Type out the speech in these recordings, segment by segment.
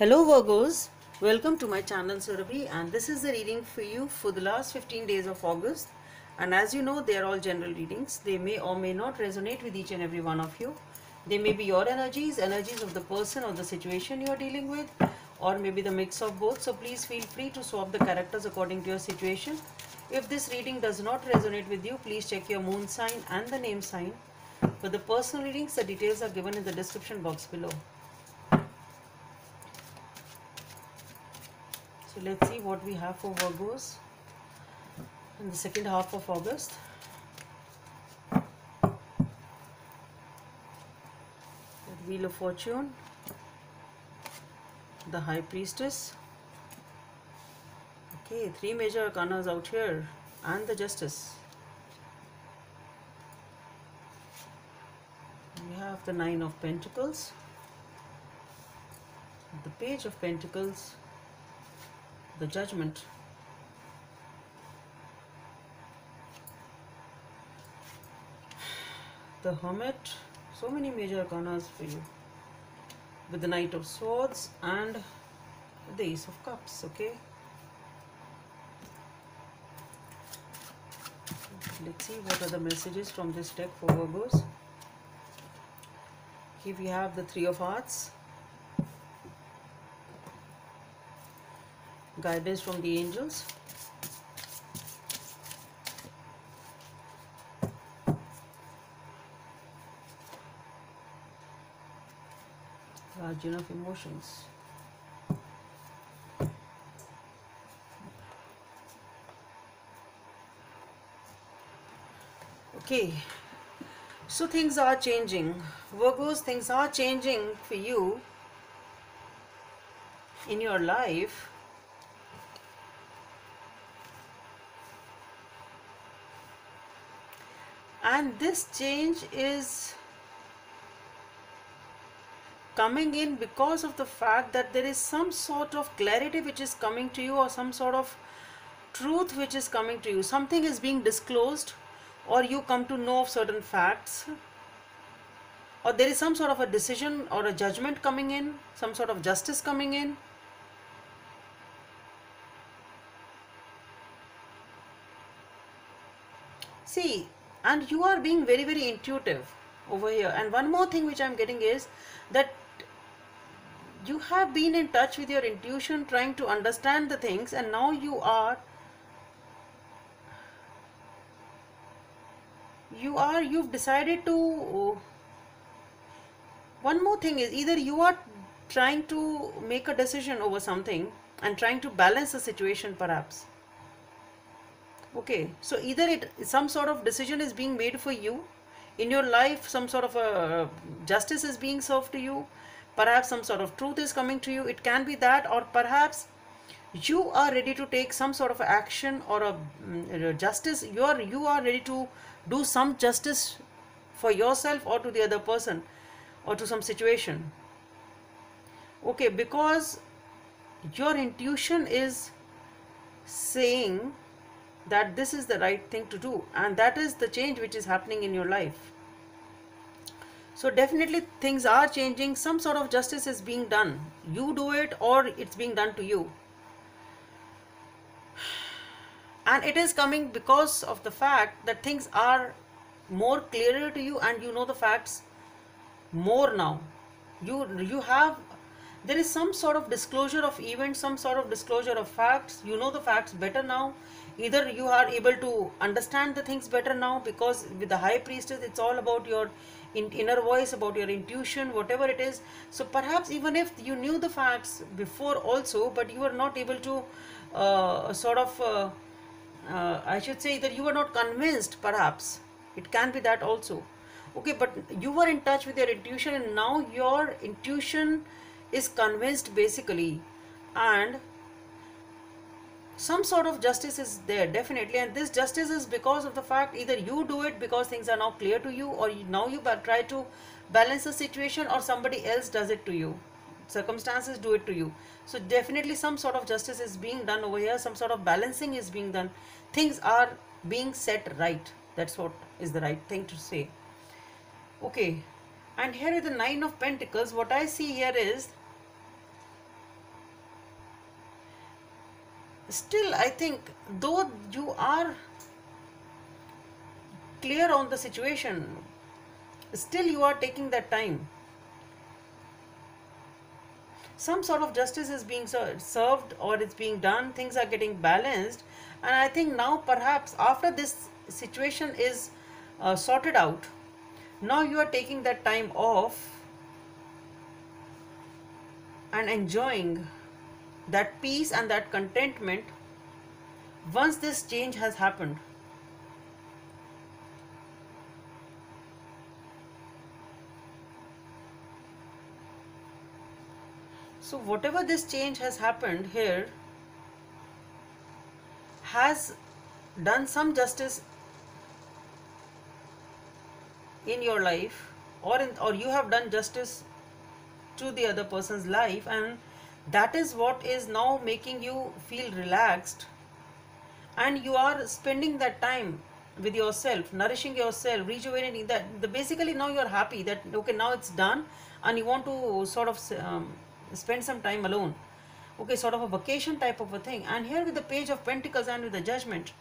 Hello Virgos, welcome to my channel Surabhi, and this is the reading for you for the last 15 days of August. And as you know, they are all general readings. They may or may not resonate with each and every one of you. They may be your energies of the person or the situation you are dealing with, or maybe the mix of both. So please feel free to swap the characters according to your situation. If this reading does not resonate with you, please check your moon sign and the name sign. For the personal readings, the details are given in the description box below. So let's see what we have for Virgos in the second half of August. The Wheel of Fortune, the High Priestess. Okay, three major arcanas out here, and the Justice. We have the Nine of Pentacles, the Page of Pentacles, the Judgment. The Hermit. So many major arcanas for you, with the Knight of Swords and the Ace of Cups. Okay, let's see what are the messages from this deck for Virgos. Here we have the Three of Hearts, guidance from the angels, guardian of emotions. Okay, so things are changing, Virgos. Things are changing for you in your life. And this change is coming in because of the fact that there is some sort of clarity which is coming to you, or some sort of truth which is coming to you. Something is being disclosed, or you come to know of certain facts, or there is some sort of a decision or a judgment coming in, some sort of justice coming in. See, and you are being very, very intuitive over here. And one more thing which I'm getting is that you have been in touch with your intuition, trying to understand the things, and now you've decided to. One more thing is, either you are trying to make a decision over something and trying to balance the situation perhaps. Okay, so either some sort of decision is being made for you in your life, some sort of a justice is being served to you, perhaps some sort of truth is coming to you. It can be that, or perhaps you are ready to take some sort of action or a justice. You are ready to do some justice for yourself or to the other person or to some situation. Okay, because your intuition is saying that this is the right thing to do, and that is the change which is happening in your life. So definitely things are changing. Some sort of justice is being done. You do it, or it's being done to you. And it is coming because of the fact that things are more clearer to you, and you know the facts more now. There is some sort of disclosure of events, some sort of disclosure of facts. You know the facts better now. Either you are able to understand the things better now, because with the High Priestess, it's all about your inner voice, about your intuition, whatever it is. So perhaps even if you knew the facts before also, but you were not able to I should say that you were not convinced perhaps. It can be that also. Okay, but you were in touch with your intuition, and now your intuition is convinced basically, and some sort of justice is there definitely. And this justice is because of the fact, either you do it because things are now clear to you, or now you try to balance the situation, or somebody else does it to you, circumstances do it to you. So definitely some sort of justice is being done over here, some sort of balancing is being done, things are being set right. That's what is the right thing to say. Okay, and here is the Nine of Pentacles. What I see here is still I think though you are clear on the situation, still you are taking that time. Some sort of justice is being served or it's being done, things are getting balanced, and I think now perhaps after this situation is sorted out, now you are taking that time off and enjoying that peace and that contentment once this change has happened. So whatever this change has happened here has done some justice in your life, or you have done justice to the other person's life, and that is what is now making you feel relaxed, and you are spending that time with yourself, nourishing yourself, rejuvenating that. Basically now you are happy that okay, now it's done, and you want to sort of spend some time alone, okay, sort of a vacation type of a thing. And here with the Page of Pentacles and with the Judgment,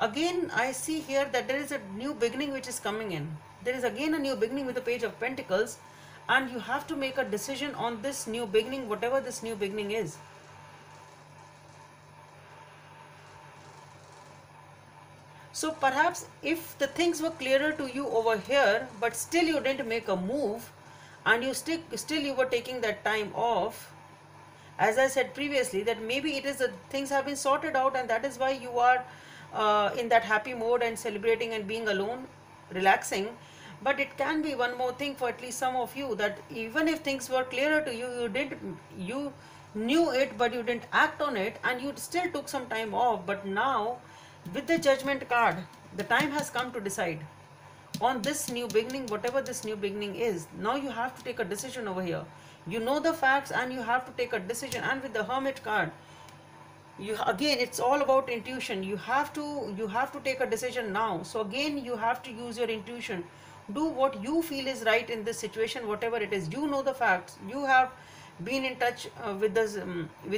again I see here that there is a new beginning which is coming in. There is again a new beginning with the Page of Pentacles, and you have to make a decision on this new beginning, whatever this new beginning is. So perhaps if the things were clearer to you over here, but still you didn't make a move, and you still you were taking that time off, as I said previously, that maybe it is that things have been sorted out, and that is why you are in that happy mode and celebrating and being alone, relaxing. But it can be one more thing for at least some of you, that even if things were clearer to you, you knew it but you didn't act on it, and you still took some time off. But now with the Judgment card, the time has come to decide on this new beginning, whatever this new beginning is. Now you have to take a decision over here. You know the facts and you have to take a decision. And with the Hermit card, you again, it's all about intuition. You have to take a decision now. So again, you have to use your intuition. Do what you feel is right in this situation, whatever it is. You know the facts. You have been in touch with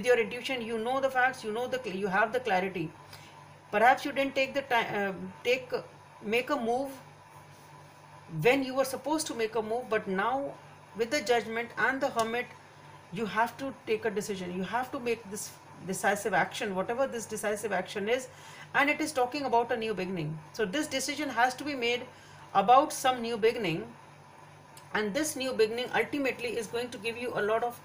your intuition. You know the facts. You have the clarity. Perhaps you didn't take the time, make a move when you were supposed to make a move. But now with the Judgment and the Hermit, you have to take a decision. You have to make this decisive action, whatever this decisive action is, and it is talking about a new beginning. So this decision has to be made about some new beginning, and this new beginning ultimately is going to give you a lot of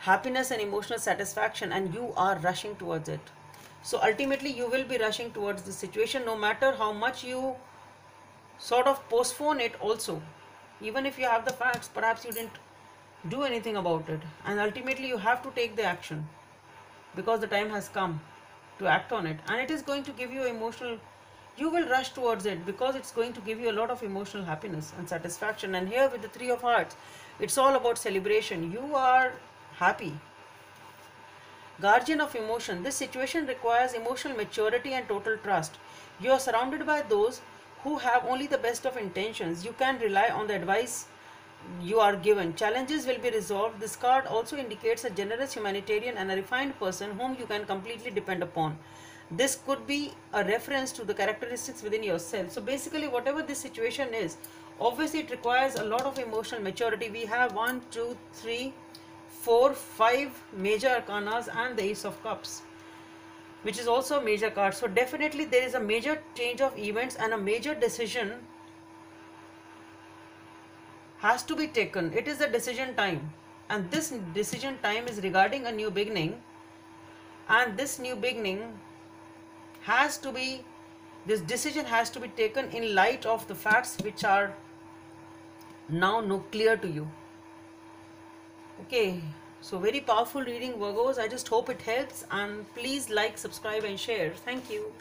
happiness and emotional satisfaction, and you are rushing towards it. So ultimately you will be rushing towards the situation, no matter how much you sort of postpone it also. Even if you have the facts, perhaps you didn't do anything about it, and ultimately you have to take the action because the time has come to act on it. And it is going to give you emotional, you will rush towards it because it's going to give you a lot of emotional happiness and satisfaction. And here with the Three of Hearts, it's all about celebration. You are happy. Guardian of emotion. This situation requires emotional maturity and total trust. You are surrounded by those who have only the best of intentions. You can rely on the advice you are given. Challenges will be resolved. This card also indicates a generous humanitarian and a refined person whom you can completely depend upon. This could be a reference to the characteristics within yourself. So basically, whatever this situation is, obviously it requires a lot of emotional maturity. We have 1, 2, 3, 4, 5 major arcanas and the Ace of Cups, which is also a major card. So definitely there is a major change of events, and a major decision has to be taken. It is the decision time, and this decision time is regarding a new beginning, and this new beginning this decision has to be taken in light of the facts which are now no clear to you. Okay, so very powerful reading, Virgos. I just hope it helps, and please like, subscribe and share. Thank you.